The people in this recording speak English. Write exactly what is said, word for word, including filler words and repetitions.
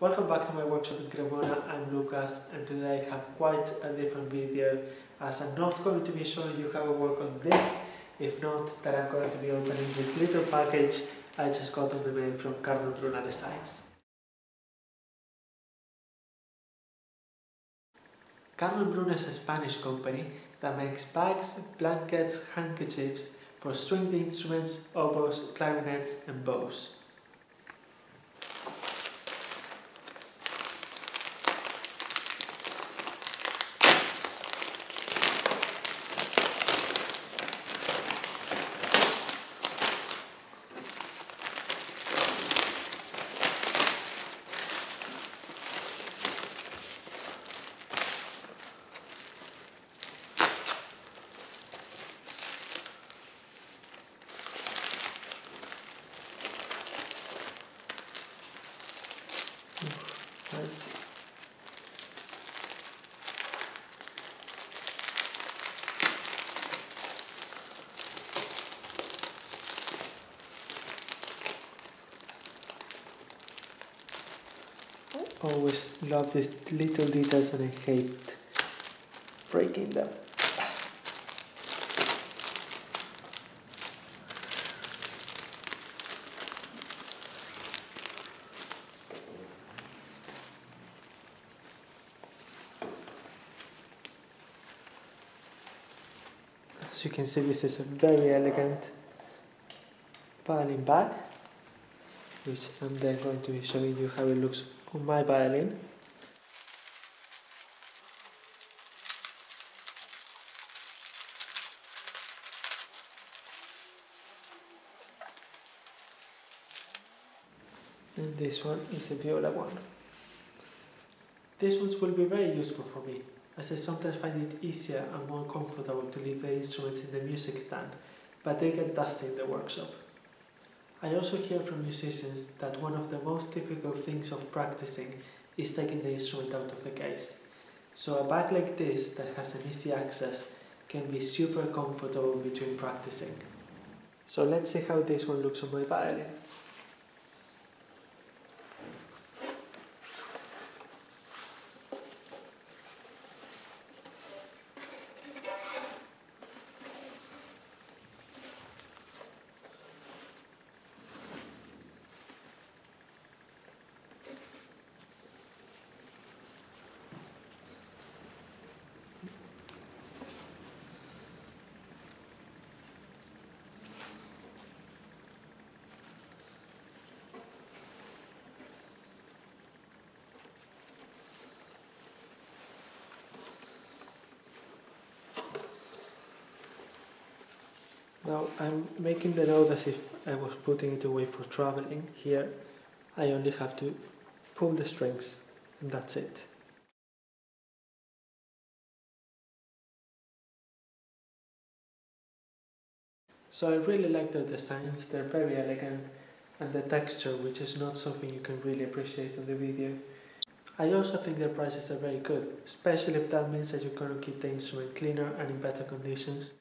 Welcome back to my workshop in Cremona. I'm Lucas and today I have quite a different video as I'm not going to be showing you how I work on this, if not that I'm going to be opening this little package I just got on the mail from Carmen Bruna Designs. Carmen Bruna is a Spanish company that makes bags, blankets, handkerchiefs for stringed instruments, oboes, clarinets and bows. Always love these little details and I hate breaking them. As you can see, this is a very elegant violin bag, which I'm then going to be showing you how it looks on my violin. And this one is a viola one. These ones will be very useful for me, as I sometimes find it easier and more comfortable to leave the instruments in the music stand, but they get dusty in the workshop. I also hear from musicians that one of the most difficult things of practicing is taking the instrument out of the case. So a bag like this that has an easy access can be super comfortable between practicing. So let's see how this one looks on my violin. Now I'm making the note as if I was putting it away for traveling. Here I only have to pull the strings and that's it. So I really like their designs, they're very elegant, and the texture, which is not something you can really appreciate on the video. I also think their prices are very good, especially if that means that you're going to keep the instrument cleaner and in better conditions.